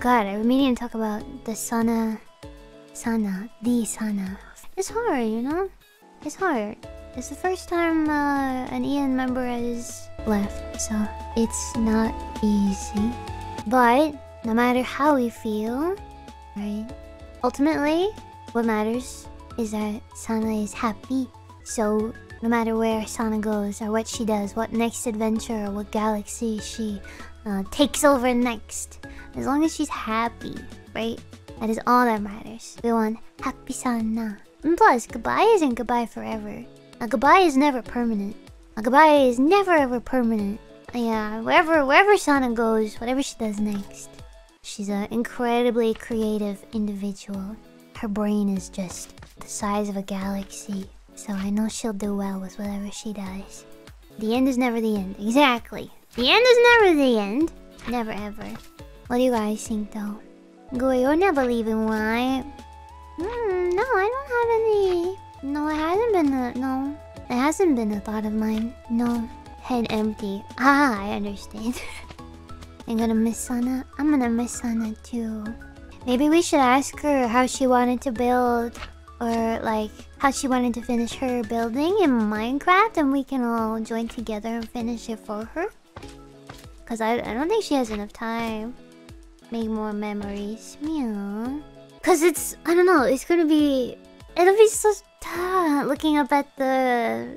God, I really need to talk about the Sana. It's hard, you know? It's hard. It's the first time an EN member has left, so it's not easy. But no matter how we feel, right? Ultimately, what matters is that Sana is happy. So no matter where Sana goes, or what she does, what next adventure, or what galaxy she takes over next, as long as she's happy, right? That is all that matters. We want happy Sana. And plus, goodbye isn't goodbye forever. A goodbye is never permanent. A goodbye is never ever permanent. Yeah, wherever Sana goes, whatever she does next, she's an incredibly creative individual. Her brain is just the size of a galaxy. So I know she'll do well with whatever she does. The end is never the end. Exactly. The end is never the end. Never ever. What do you guys think though? Goy, you're never leaving, right? No, I don't have any. No, it hasn't been a... No. It hasn't been a thought of mine. No. Head empty. Ah, I understand. I'm gonna miss Sana. I'm gonna miss Sana too. Maybe we should ask her how she wanted to build, or like how she wanted to finish her building in Minecraft, and we can all join together and finish it for her. Cause I don't think she has enough time. Make more memories. Meow. Cause it's, I don't know, it's gonna be, it'll be so looking up at the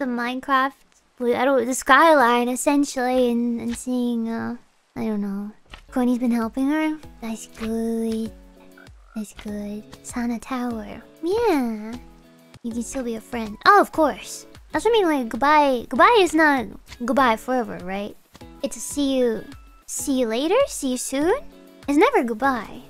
Minecraft, the skyline essentially, and seeing, I don't know. Corny's been helping her. That's good. That's good. Sana Tower. Yeah. You can still be a friend. Oh, of course. That's what I mean, like, goodbye. Goodbye is not goodbye forever, right? It's a see you later, see you soon. It's never goodbye.